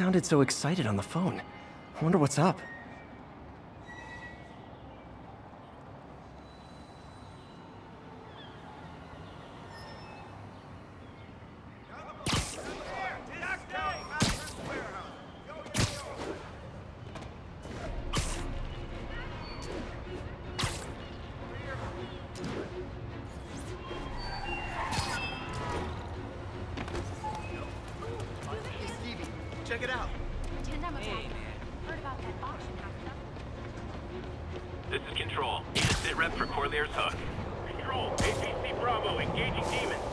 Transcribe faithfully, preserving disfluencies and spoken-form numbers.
sounded so excited on the phone. I wonder what's up. Check it out. Hey, heard about that auction happening. This is Control. Sit rep for Corlear's Hook. Control, A P C Bravo, engaging demons.